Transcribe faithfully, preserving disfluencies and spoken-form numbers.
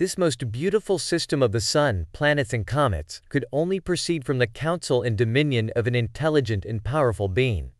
This most beautiful system of the sun, planets and comets could only proceed from the counsel and dominion of an intelligent and powerful being.